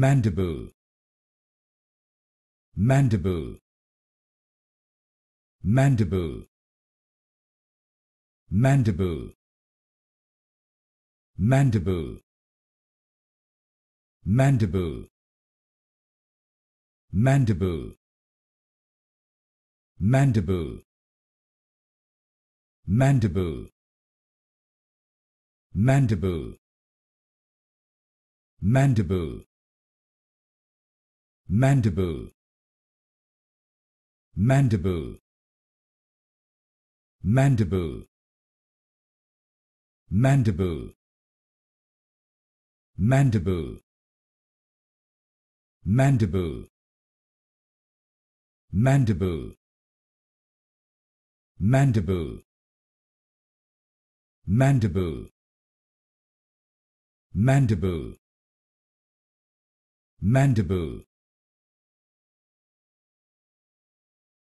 Mandible, mandible, mandible, mandible, mandible, mandible, mandible, mandible, mandible, mandible, mandible, mandible, mandible, mandible, mandible, mandible, mandible, mandible, mandible, mandible, mandible, mandible,